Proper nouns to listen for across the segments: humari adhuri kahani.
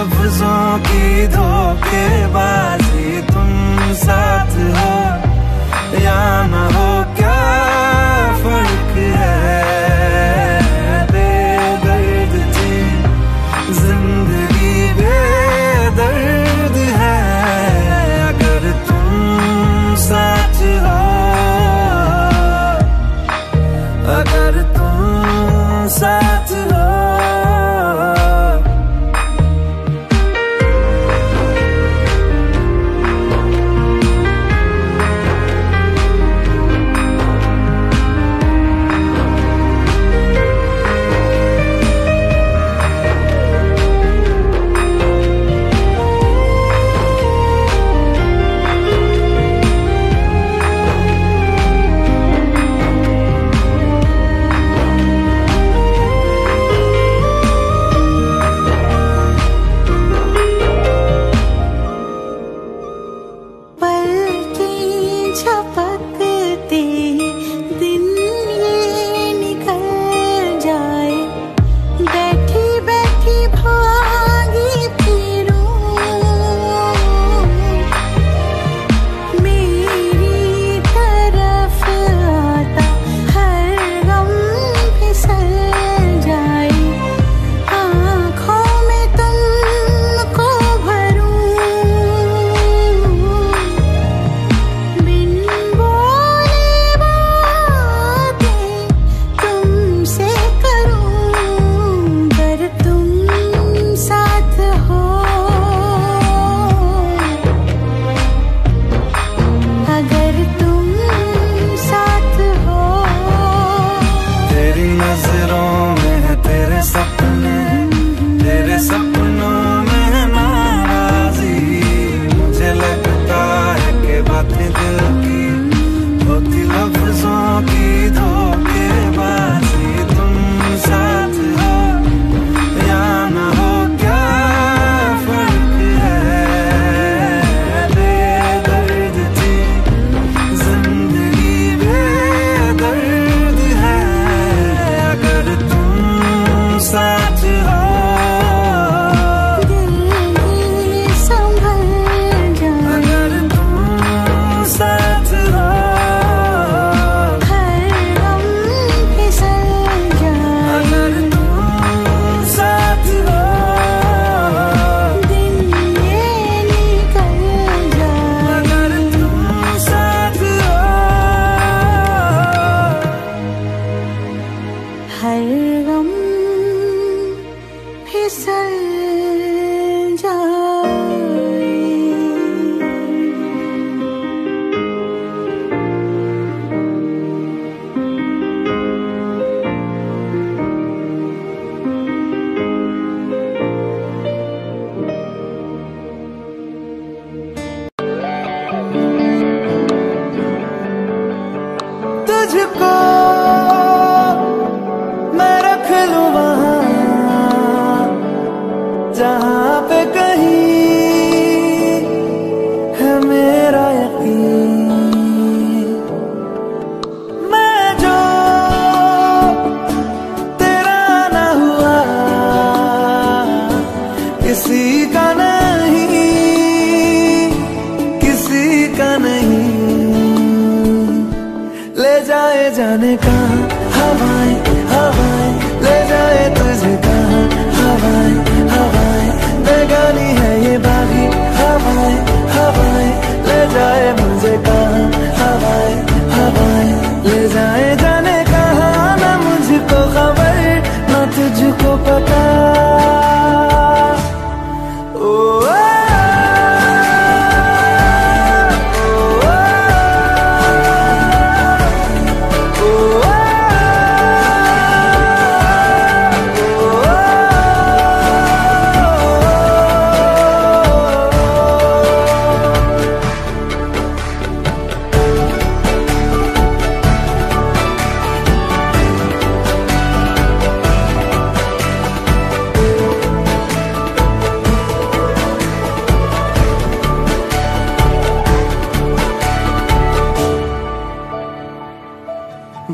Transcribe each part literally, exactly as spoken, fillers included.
लफ्जों की धोखेबाजी, तुम साथ हो या न हो क्या फर्क है। बेदर्द थी जिंदगी, बेदर्द है अगर तुम साथ हो, अगर तुम साथ हो।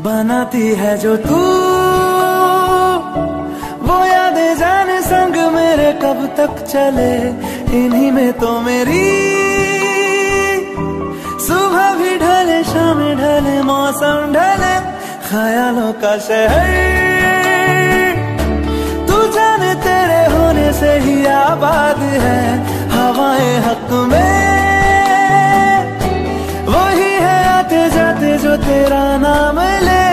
बनाती है जो तू वो यादें जाने संग मेरे, कब तक चले, इन्हीं में तो मेरी सुबह भी ढले, शाम ढले, मौसम ढले, ख्यालों का शहर। तू जाने तेरे होने से ही आबाद है, हवाएं हक में वही है आते जाते जो तेरा नाम ले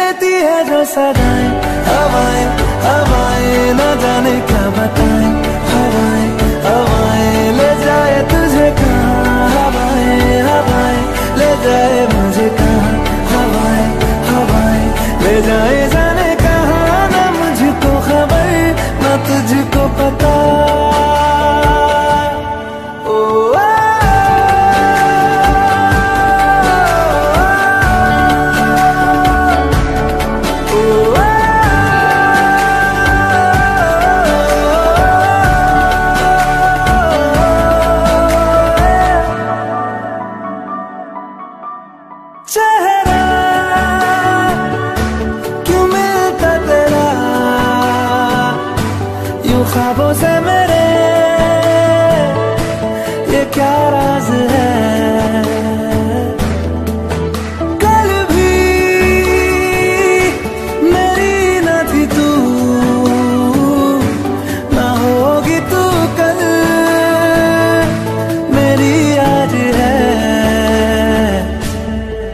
देती है। जो सदाएं हवाएं हवाएं न जाने क्या बताएं, हवाएं हवाएं ले जाए तुझे कहाँ, हवाएं हवाएं ले जाए मुझे कहाँ, हवाएं हवाएं ले जाए जाने कहाँ। न मुझको खबर न तुझको पता। ख्वाबों से मेरे ये क्या राज है, कल भी मेरी न थी तू, ना होगी तू कल, मेरी आज है।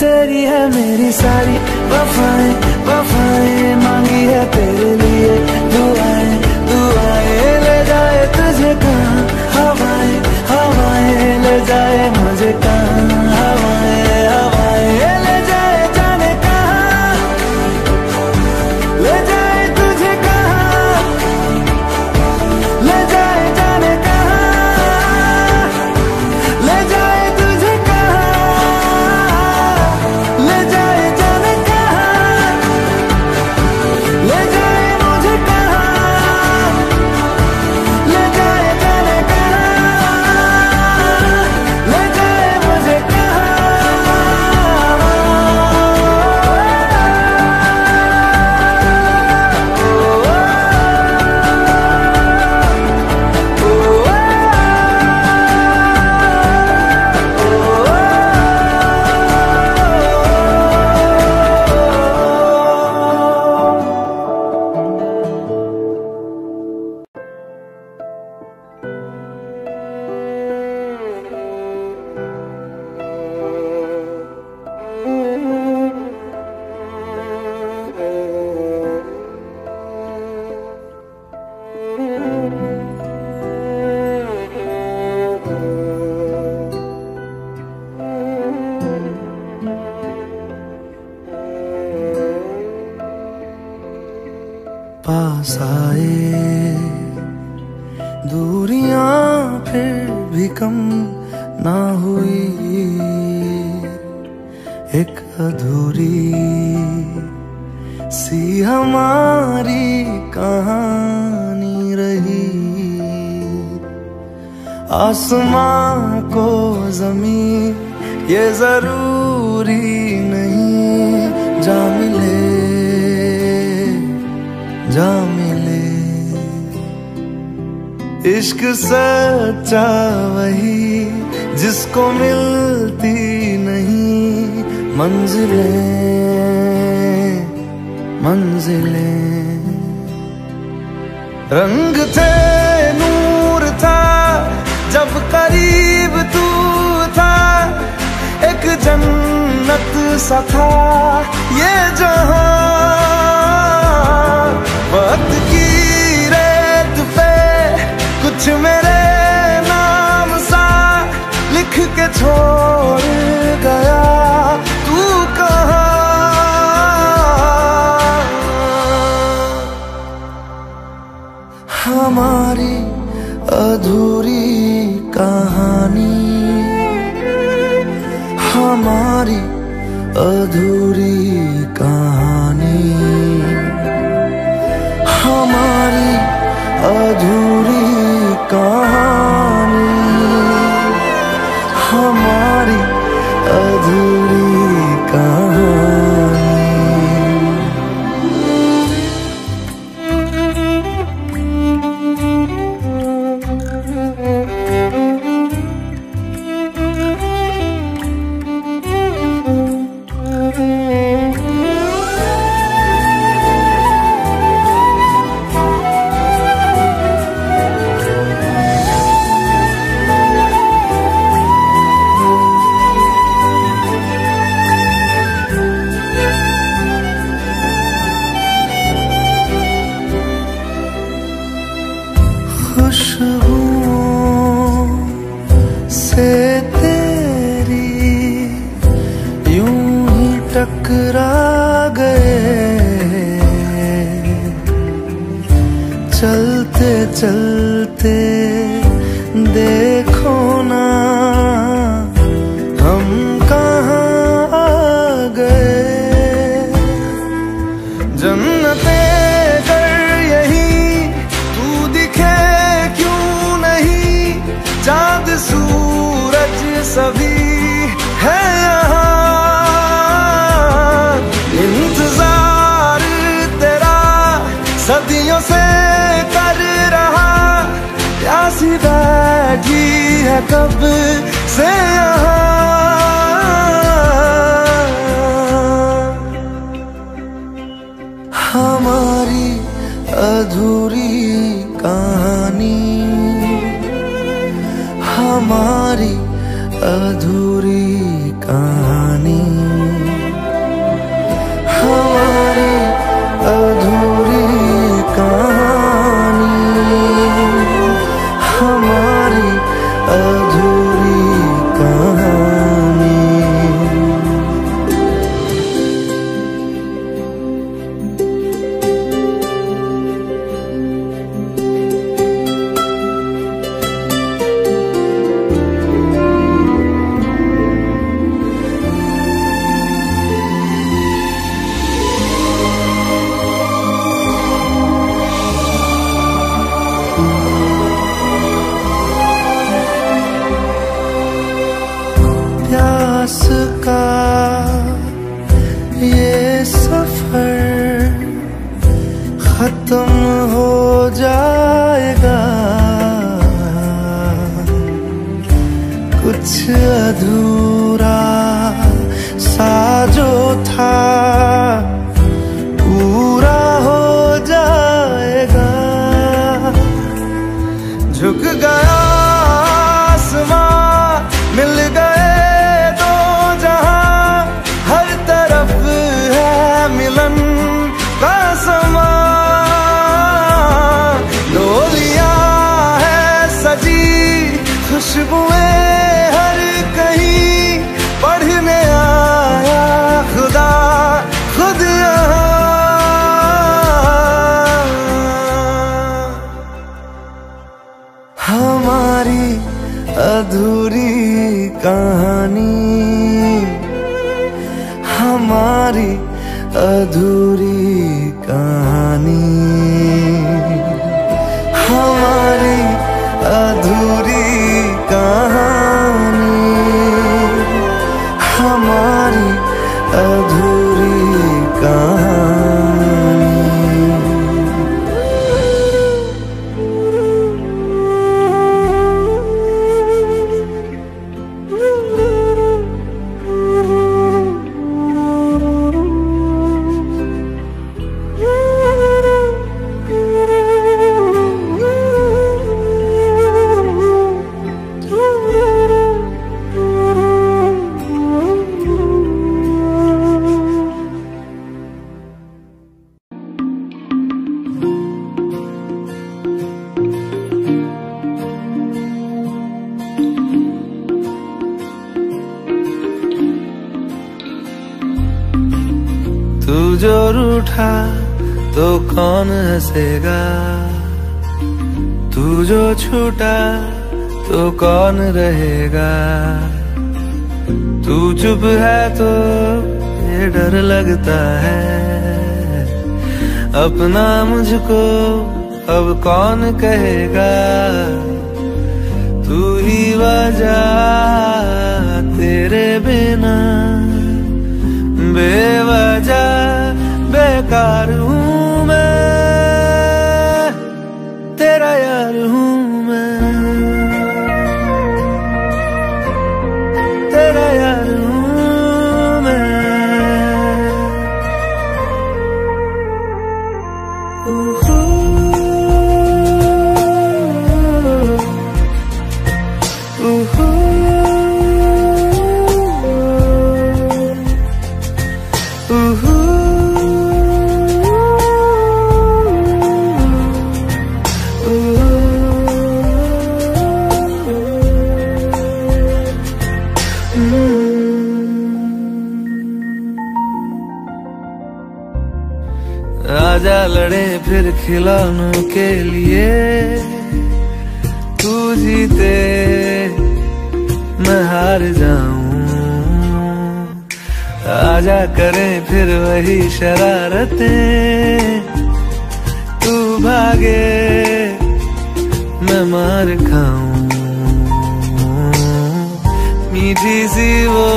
तेरी है मेरी सारी वफाएं, वफाएं मांगी है तेरे लिए दुआएं, हवाएं हवाएं ले जाए मुझे कहाँ, हवाएं हवाएं ले जाए जाने कहाँ, ले जाए तुझे कहाँ, ले जाए जाने कहाँ, ले जाए तुझे कहाँ, ले जाए जाने कहाँ, ले जाए मुझे कहाँ, ले जाए सच्चा वही जिसको मिलती नहीं मंजिलें, मंजिलें। रंग थे नूर था जब करीब तू था, एक जन्नत सा था ये जहां। वक्त की रेत पे कुछ मेरे नाम सा लिख के छोड़ गया, तू कहाँ। हमारी अधूरी कहानी, हमारी अधूरी कहानी, हमारी अधूरी कहानी, हमारी अधूरी कहानी। चलते चलते देखो ना हम कहाँ आ गए। जन्नते कर यही तू दिखे क्यों नहीं, चाँद सूरज सभी है यहाँ। इंतजार तेरा सदियों से कर रहा, प्यासी बैठी है कब से यहाँ। हमारी अधूरी कहानी, हमारी अधूरी कहानी, हमारी अधूरी कहानी, हमारी अधूरी कहानी। प्यास का ये सफर खत्म हो जाएगा, कुछ अधूरा सा जो था पूरा हो जाएगा। झुक गया आसमां, मिल गया खुशबुएं हर कहीं, पढ़ने आया खुदा खुद यहाँ। हमारी अधूरी कहानी, हमारी अधूरी कहानी, हमारी अधूरी कहानी, हमारी अधूरी कहानी। तू जो रूठा तो कौन हंसेगा, तू जो छूटा तो कौन रहेगा। तू चुप है तो ये डर लगता है, अपना मुझको अब कौन कहेगा। तू ही वजह तेरे बिना बेवजह बेकार हूँ मैं, तेरा यार हूँ मैं, तेरा यार हूँ मैं। फिर खिलौनों के लिए तू जीते मैं हार जाऊं। आजा करें फिर वही शरारतें, तू भागे मैं मार खाऊं। मीठी सी वो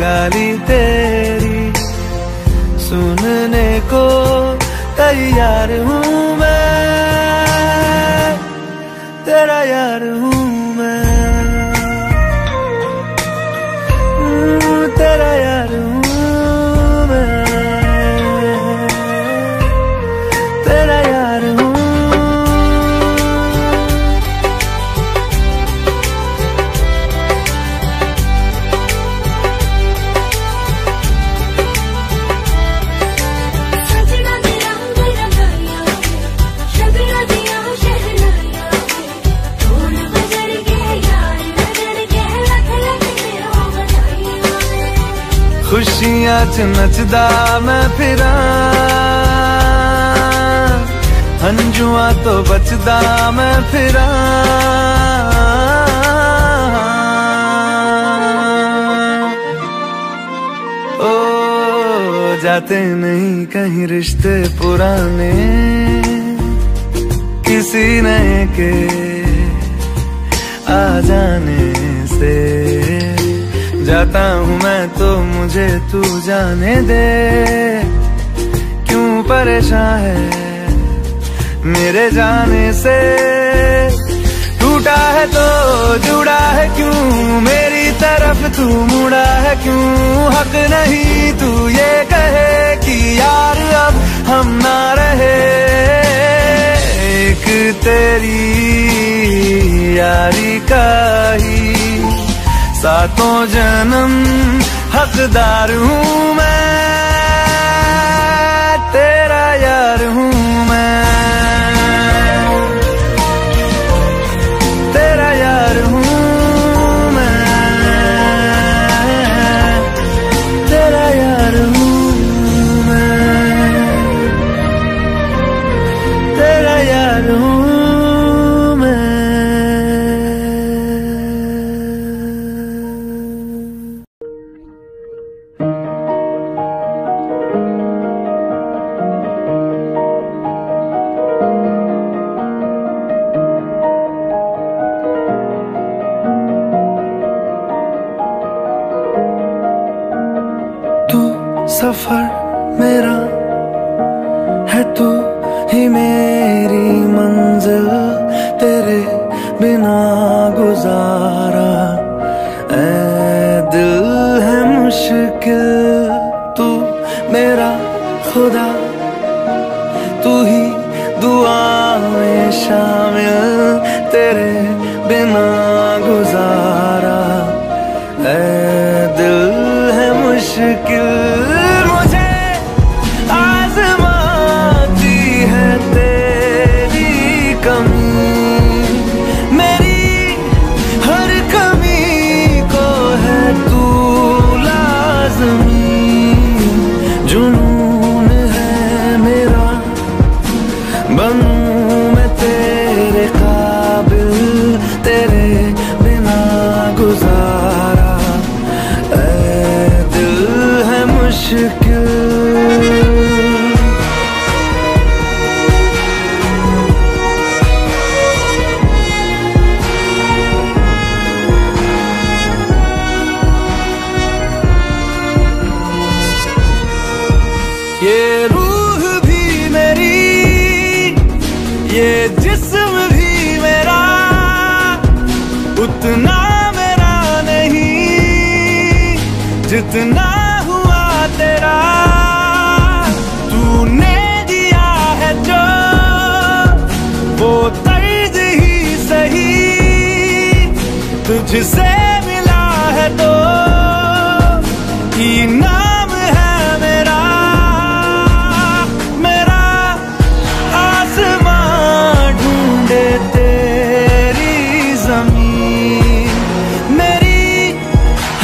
गाली तेरी सुनने को तैयार हूँ मैं, तेरा यार हूँ मैं, तेरा यार हूँ मैं, तेरा यार हूँ। खुशियाँ च नचदा मैं फिरा, हंजुआ तो बचदा मैं फिरा। ओ जाते नहीं कहीं रिश्ते पुराने किसी नए के आ जाने से। जाता हूँ मैं तो मुझे तू जाने दे, क्यों परेशान है मेरे जाने से। टूटा है तो जुड़ा है क्यों, मेरी तरफ तू मुड़ा है क्यों। हक नहीं तू ये कहे कि यार अब हम ना रहे, एक तेरी यारी का ही सातों जन्म हकदार हूँ मैं, तेरा यार हूँ मैं, तेरा यार हूँ मैं, तेरा यार हूँ मैं, तेरा यार हूँ। सफर मेरा है तू ही मेरी मंजिल, तेरे बिना गुजारा ऐ दिल है मुश्किल। तू मेरा खुदा तू ही दुआ में शामिल, तेरे बिना गुजारा ऐ दिल है मुश्किल। जितना हुआ तेरा तूने दिया है जो, वो तर्ज ही सही तुझसे मिला है तो इनाम है मेरा। मेरा आसमां ढूंढे तेरी जमीन, मेरी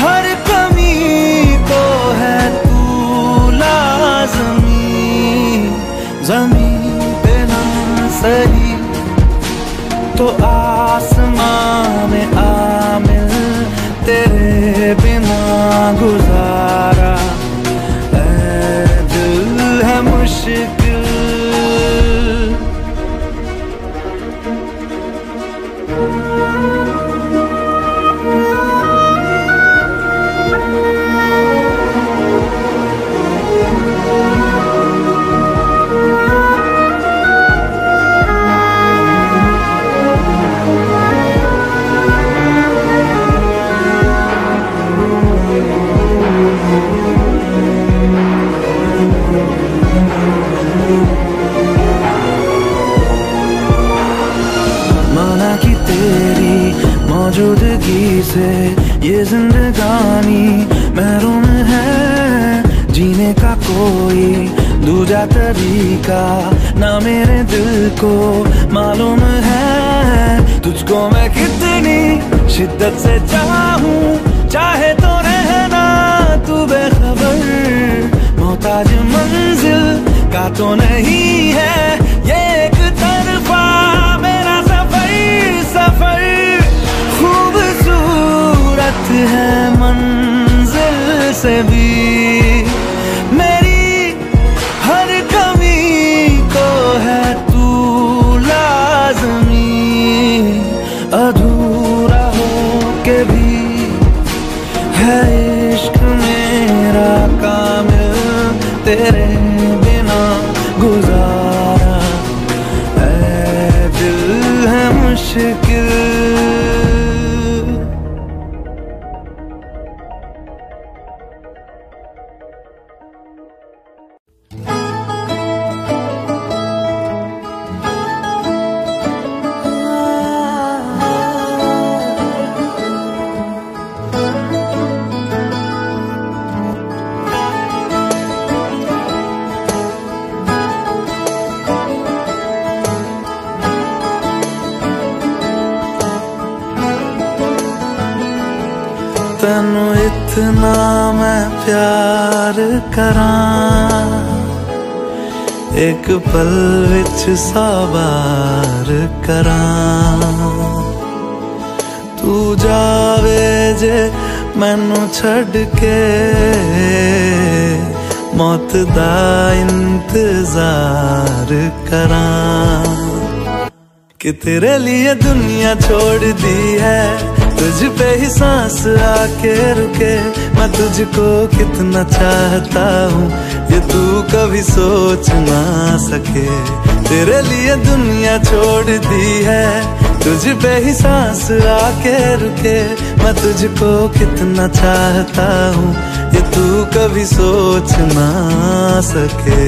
हर कमी को है तू लाज़मी। बिना सही तो आसमां में आमिल तेरे बिना गुजारा ऐ दिल है मुश्किल। माना कि तेरी मौजूदगी से ये जिंदगानी महरूम है, जीने का कोई दूजा तरीका ना मेरे दिल को मालूम है। तुझको मैं कितनी शिद्दत से चाहूं चाहे तो रहना तू बेखबर, मोहताज मंजिल का तो नहीं है ये एक तरफा मेरा सफर। सफर खूबसूरत है मंजिल से भी, मेरी हर कमी को है तू लाज़मी, अधूरा हो के भी है इश्क मेरा कामिल तेरे बिना गुजारा ऐ दिल है मुश्किल। तेनू इतना मैं प्यार करां एक पल विच सवार करां, तू जावे जे मैनू छड़ के मौत दा इंतजार करां, कि तेरे लिए दुनिया छोड़ दी है तुझ पे ही सांस आके रुके, मैं तुझको कितना चाहता हूँ ये तू कभी सोच ना सके। तेरे लिए दुनिया छोड़ दी है तुझ पे ही सांस आके रुके, मैं तुझको कितना चाहता हूँ ये तू कभी सोच ना सके।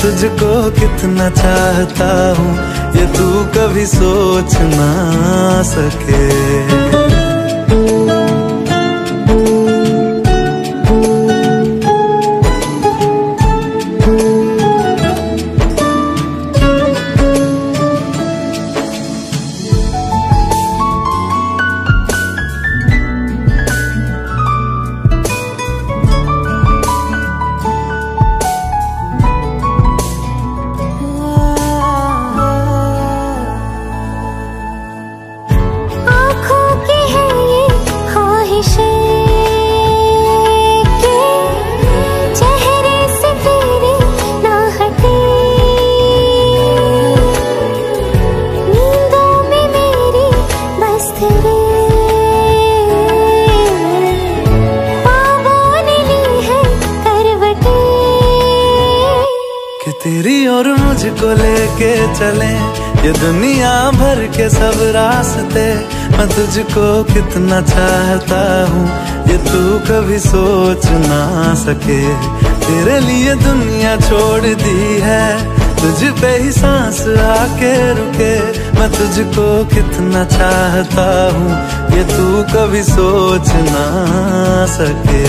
तुझको कितना चाहता हूँ ये तू कभी सोच ना सके। चले ये दुनिया भर के सब रास्ते। मैं तुझको कितना चाहता हूँ ये तू कभी सोच ना सके। तेरे लिए दुनिया छोड़ दी है तुझ पे ही सांस आके रुके। मैं तुझको कितना चाहता हूँ ये तू कभी सोच ना सके।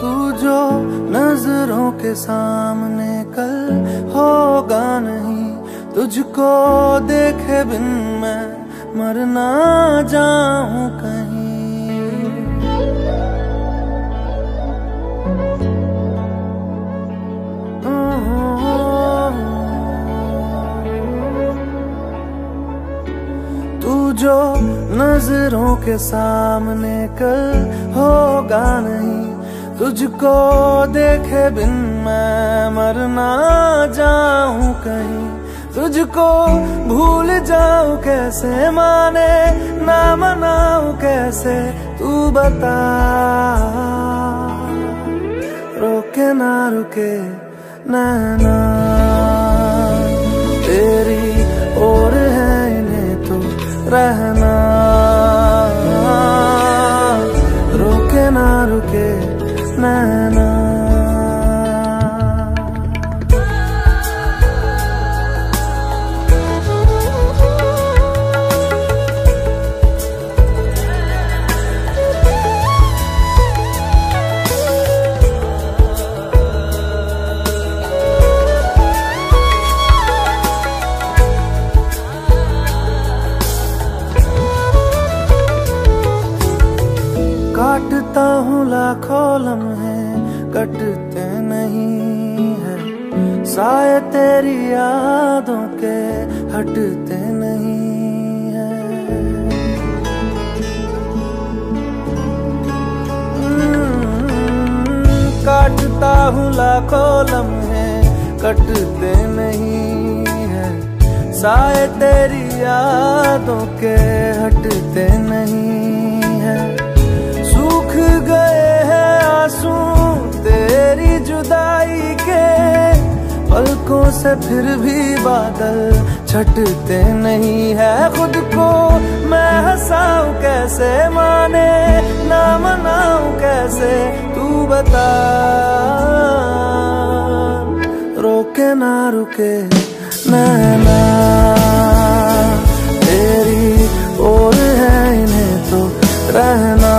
तू जो नजरों के सामने कल होगा नहीं, तुझको देखे बिन मैं मर ना जाऊं कहीं। जो नजरों के सामने कल होगा नहीं, तुझको देखे बिन मैं मर ना जाऊं कहीं। तुझको भूल जाऊं कैसे, माने ना मनाऊं कैसे, तू बता। रोके ना रुके नैना, तेरी ओर है इन्हें तो रहना। रुके ना रुके नैना। काटता हूँ लाखों लम्हे, कटते नहीं है साए तेरी यादों के, हटते नहीं है। काटता हूँ लाखों लम्हे, कटते नहीं है साए तेरी यादों के, हटते नहीं है। सूख गए हैं आंसू तेरी जुदाई के, पलकों से फिर भी बादल छटते नहीं है। खुद को मैं हंसाऊं कैसे, माने ना मनाऊं कैसे, तू बता। रोके ना रुके नैना, तेरी ओर है इन्हें तो रहना।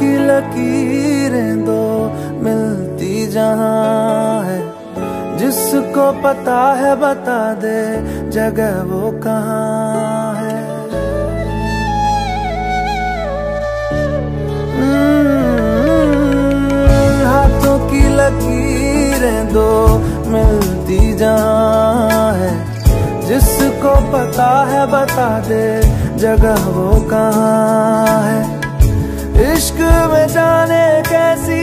की लकीरें दो मिलती जहाँ है, जिसको पता है बता दे जगह वो कहाँ है। हाथों की लकीरें दो मिलती जहाँ है, जिसको पता है बता दे जगह वो कहाँ है। इश्क में जाने कैसी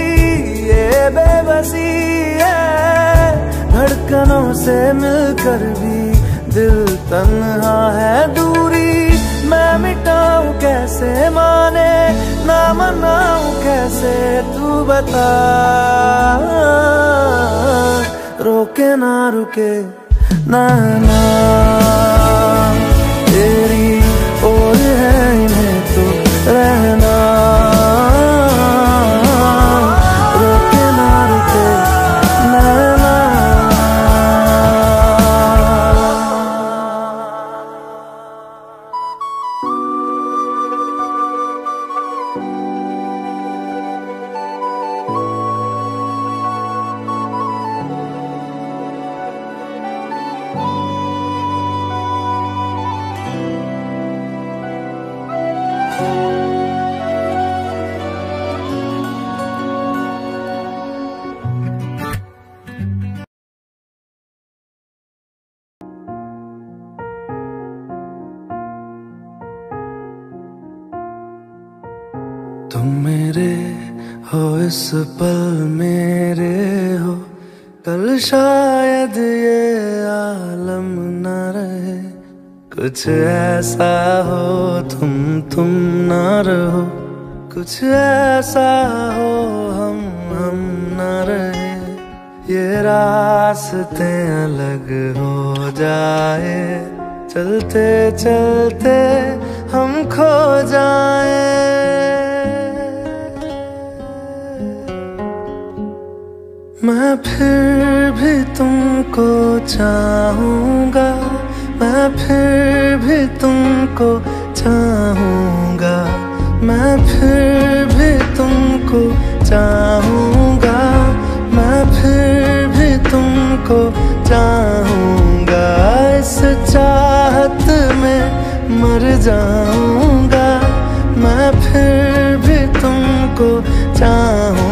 ये बेबसी है, धड़कनों से मिलकर भी दिल तन्हा है। दूरी मैं मिटाऊं कैसे, माने ना मनाऊं कैसे, तू बता। रोके ना रुके नैना, तेरी ओर है इन्हें तो रहना। तुम मेरे हो इस पल मेरे हो, कल शायद ये आलम न रहे। कुछ ऐसा हो तुम तुम ना रहो, कुछ ऐसा हो हम हम न रहे, ये रास्ते अलग हो जाए, चलते चलते हम खो जाए। मैं फिर भी तुमको चाहूँगा, मैं फिर भी तुमको चाहूँगा, मैं फिर भी तुमको चाहूँगा, मैं फिर भी तुमको चाहूँगा, इस चाहत में मर जाऊँगा, मैं फिर भी तुमको चाहूँगा।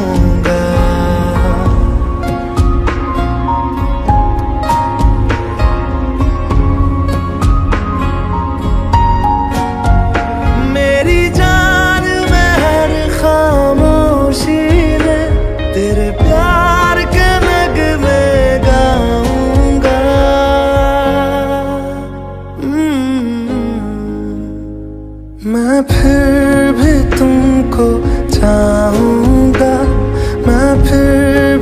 मैं फिर भी तुमको चाहूँगा, मैं फिर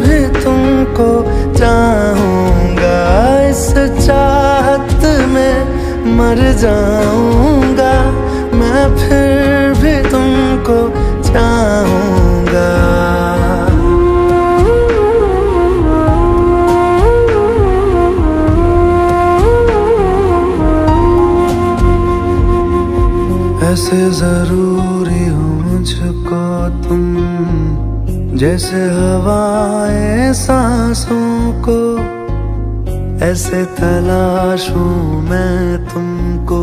भी तुमको चाहूँगा, इस चाहत में मर जाऊँगा, मैं फिर भी तुमको चाहूँगा। ऐसे जरूरी हो मुझको तुम, जैसे हवाएं सांसों को, ऐसे तलाशूं मैं तुमको,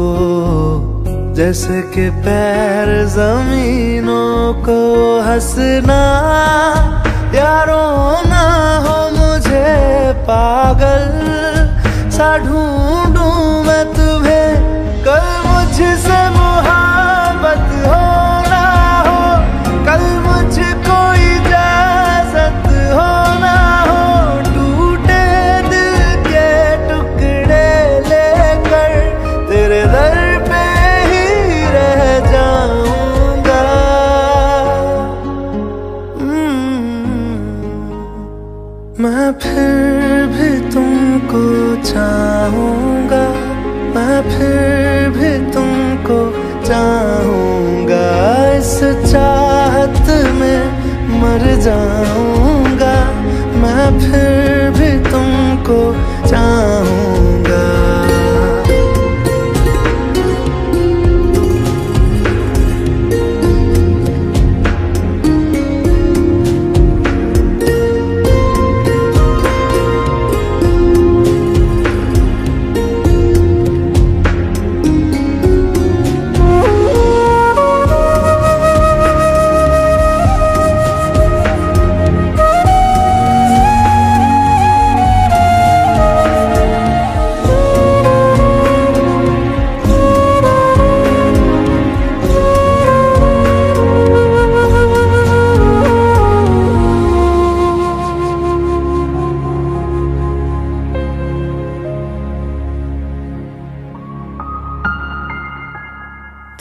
जैसे कि पैर जमीनों को। हंसना या रोना हो मुझे पागल सा, ढूंढूं मैं तुम्हें कल मुझसे मैं फिर भी तुमको चाहूँगा, मैं फिर भी तुमको चाहूँगा, इस चाहत में मर जाऊँगा, मैं फिर भी तुमको चाहूँगा।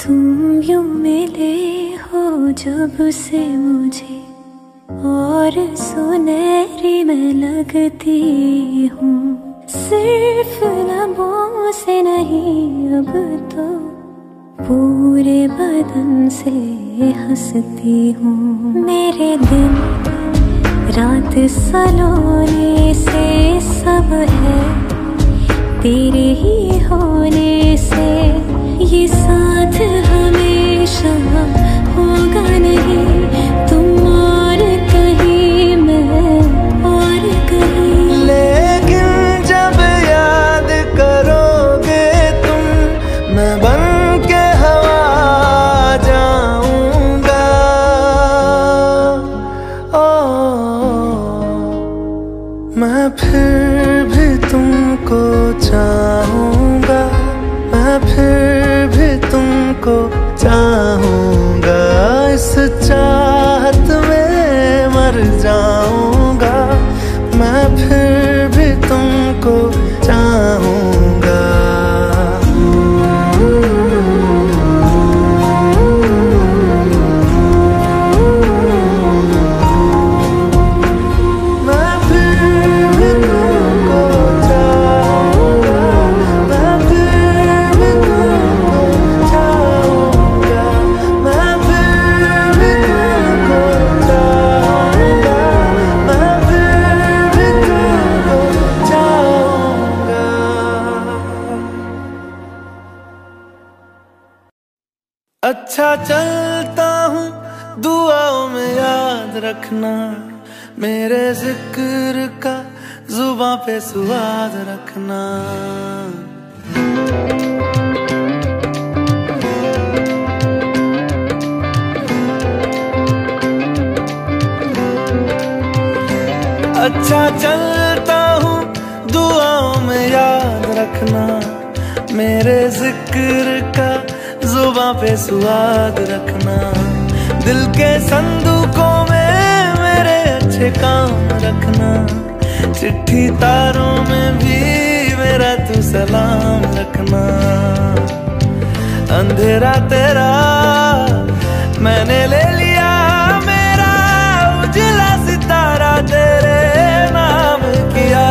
तुम यूं मिले हो जब से मुझे, और सुनहरी मैं लगती हूँ, सिर्फ लबों से नहीं अब तो पूरे बदन से हंसती हूँ। मेरे दिन रात सलोने से सब है, तेरे ही होने से ये साथ हमेशा होगा नहीं। तुम और कहीं मैं और कहीं, लेकिन जब याद करोगे तुम मैं बन के हवा जाऊंगा। ओ, मैं फिर भी तुमको चाहूँगा, मैं फिर तुमको चाहूँगा, इस चाह चलता हूँ, दुआओं में याद रखना, मेरे जिक्र का जुबां पे स्वाद रखना। अच्छा चलता हूँ, दुआओं में याद रखना, मेरे जिक्र का जुबां पे स्वाद रखना। दिल के संदूकों में मेरे अच्छे काम रखना, चिट्ठी तारों में भी मेरा तू सलाम रखना। अंधेरा तेरा मैंने ले लिया, मेरा उजला सितारा तेरे नाम किया।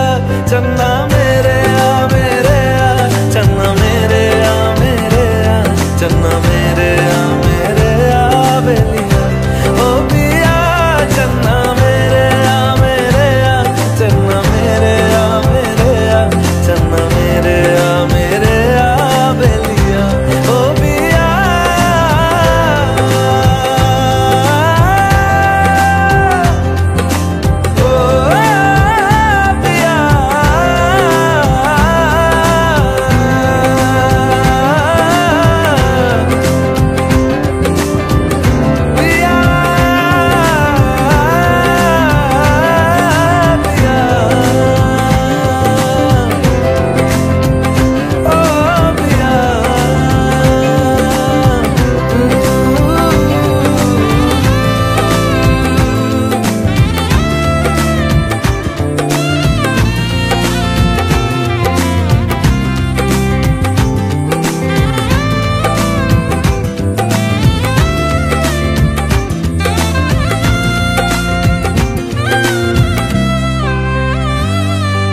चन्ना मेरे आ मेरे आ, चन्ना मेरे आ मेरे आ, चन्ना मेरे आ मेरे आ बेलिया ओ पिया। चन्ना मेरे आ मेरे आ, चन्ना मेरे आ मेरे आ, चन्ना मेरे आ मेरे आ बेलिया ओ पिया। ओ पिया पिया पिया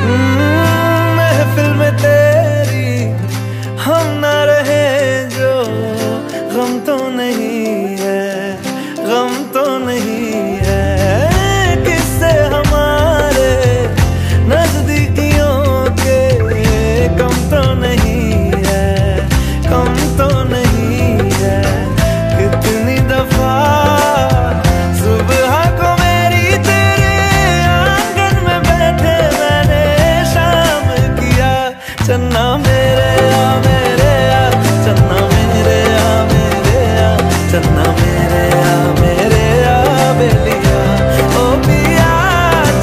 ओ पिया। महफिल में तेरी हम न रहे जो गम तो नहीं है, गम तो नहीं है। किससे हमारे नजदीकियों के कम तो नहीं है, कम तो नहीं है। कितनी दफा सुबह को मेरी तेरे आंगन में बैठे मैंने शाम किया। चन्ना मेरे आ मेरे आ, चन्ना मेरे आ मेरे आ, चन्ना मेरे आ मेरे आ बेलिया ओ पिया।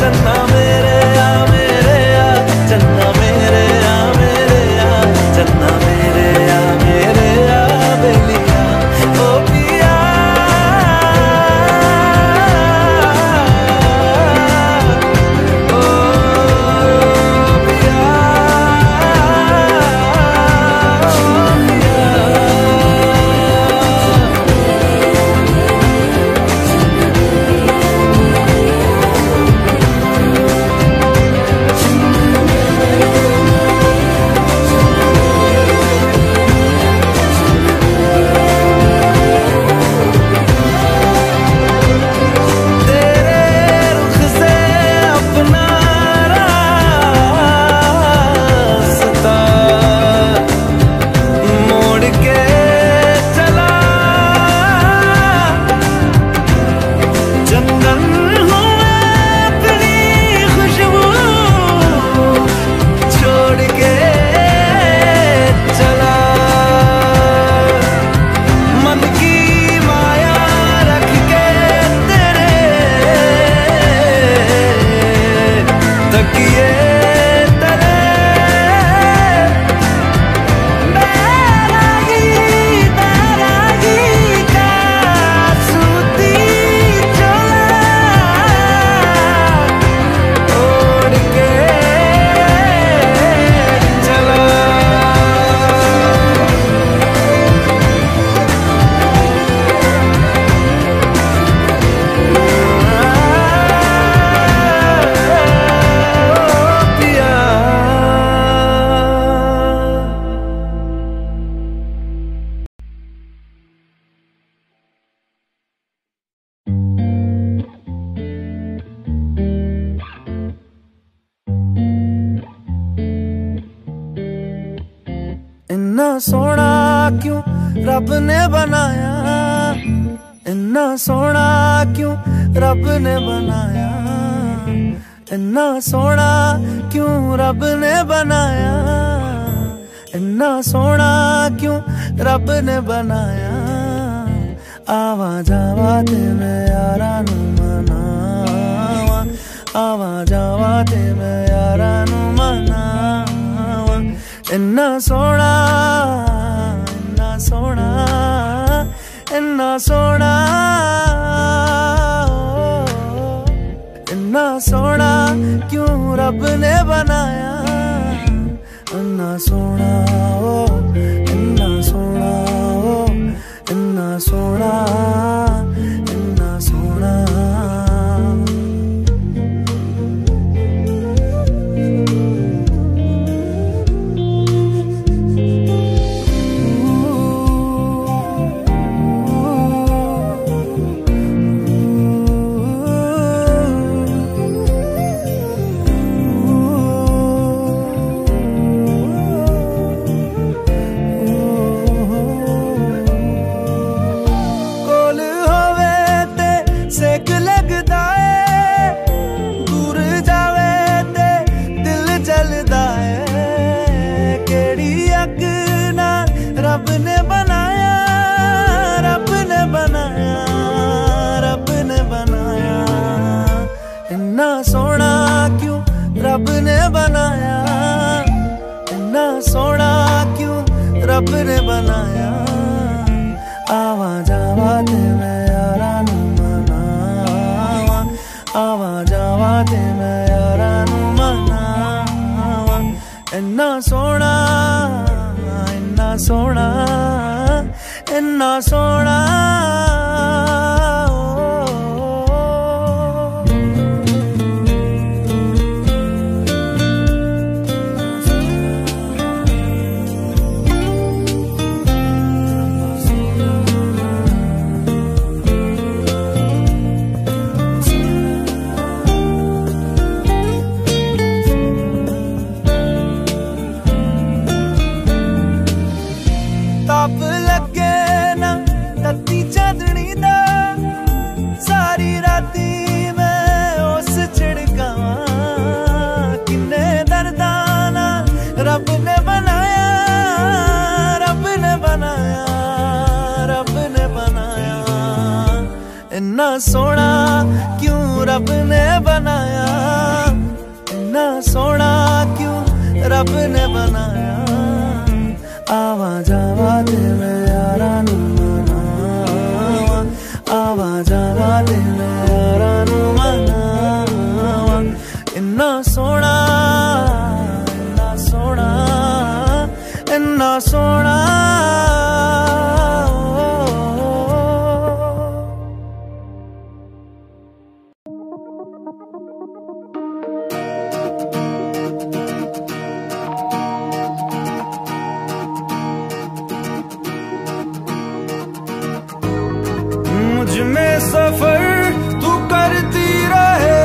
चन्ना मेरे आ मेरे आ, चन्ना मेरे आ मेरे आ, चन्ना मेरे आ मेरे आ बेलिया ओ पिया। ओ तेरे रुख से अपना रास्ता मोड़ के चला। चंदन हूँ अपनी खुशबू छोड़ के चला। मन की माया रख के तेरे तकिए तेरे बैरागी बैरागी का सूती चोला ओढ़ के चला। पिया इन्ना सोना क्यों रब ने बनाया, इन्ना सोना क्यों रब ने बनाया, इन्ना सोना क्यों रब ने बनाया, इन्ना सोना क्यों रब ने बनाया। आवा जावा ते मैं यारा नू मनावा, आवा जावा ते मैं यारा नू मनावा। इन्ना सोना इन्ना सोना इन्ना सोना इन्ना सोना क्यों रब ने बनाया, इन्ना सोना ओ इन्ना सोना ओ इन्ना सोना इन्ना सोना। रब ने बनाया, रब ने बनाया, रब ने बनाया। इन्ना सोना क्यों रब ने बनाया, इन्ना सोना क्यों रब ने बनाया। आवा जावा ते मैं यारा नू मनावा, आवा जावा ते मैं यारा नू मनावा। इन्ना सोना इन्ना सोना इन्ना सोना। रब ने बनाया, रब ने बनाया, रब ने बनाया। इन्ना सोना क्यों रब ने बनाया, इन्ना सोना क्यों रब ने बनाया। आवा जावा ते मैं यारा नू मनावा, आवा जावा ते मैं यारा नू मनावा। इन्ना सोना इन्ना सोना। मुझ में सफर तू करती रहे,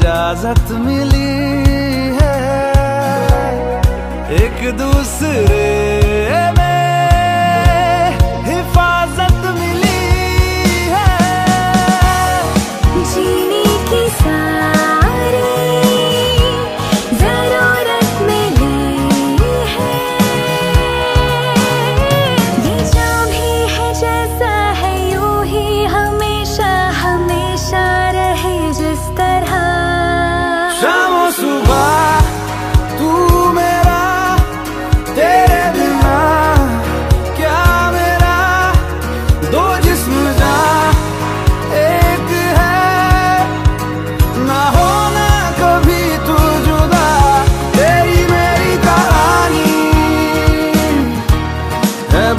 इजाजत मिली है एक दूसरे में हिफाजत मिली है जीने की सारी जरूरत मिली है। ये जो भी है जैसा है यूं ही हमेशा हमेशा रहे जिस तरह शाम सुबह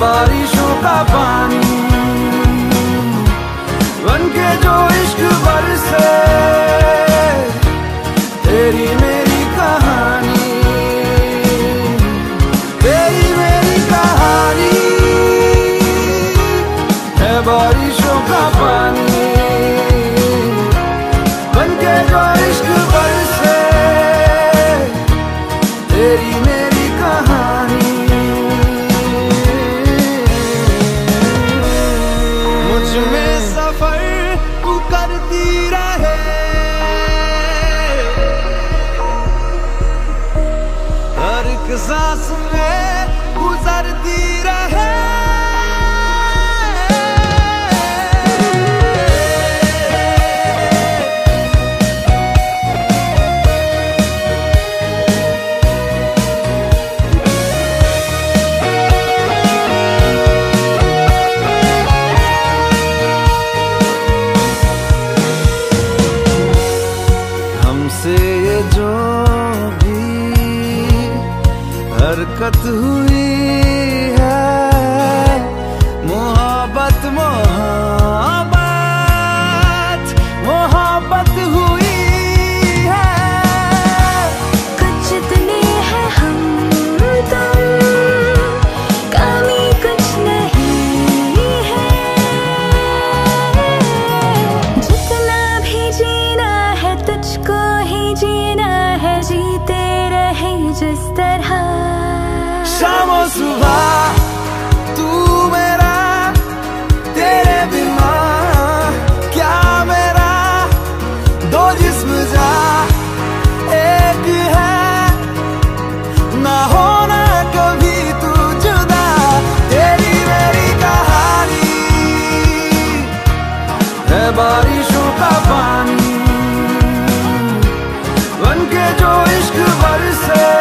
बारिशों का पानी बन के जो इश्क बरसे तेरी मेरी कहानी तेरी मेरी कहानी है बारिशों का पानी बन के जो इश्क बरसे तेरी मेरी कहानी। सांस में गुजरती रहे हमसे ये जो हरकत हुई है मोहब्बत मोहब्बत मोहब्बत हुई है। कुछ इतने हैं हम तुम कमी कुछ नहीं है। जितना भी जीना है तुझको ही जीना है जीते रहे जिस तरह शाम और सुबह तू मेरा तेरे बिना क्या मेरा दो जिस्म जा एक है ना होना कभी तू जुदा तेरी मेरी कहानी है बारिशों का पानी बन के जो इश्क बरसे